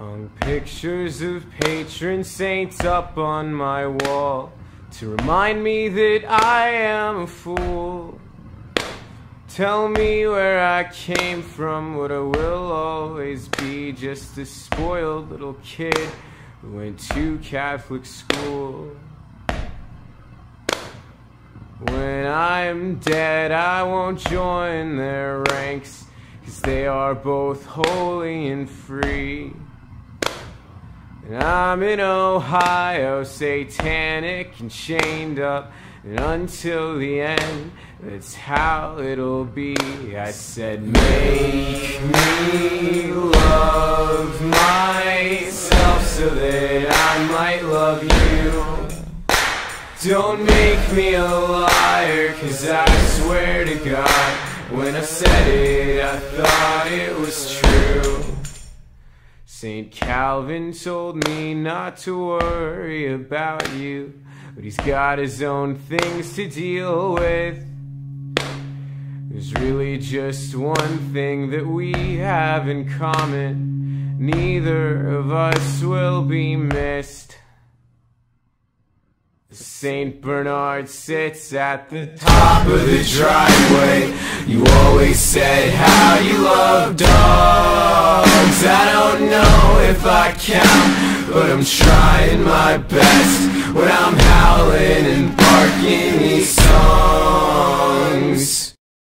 Hung pictures of patron saints up on my wall to remind me that I am a fool. Tell me where I came from, what I will always be, just a spoiled little kid who went to Catholic school. When I'm dead, I won't join their ranks, 'cause they are both holy and free. And I'm in Ohio, satanic and chained up, and until the end, that's how it'll be. I said, make me love myself so that I might love you. Don't make me a liar, 'cause I swear to God, when I said it, I thought it was true. Saint Calvin told me not to worry about you, but he's got his own things to deal with. There's really just one thing that we have in common: neither of us will be missed. Saint Bernard sits at the top of the driveway. You always said how you love dogs. I don't know if I count, but I'm trying my best when I'm howling and barking these songs.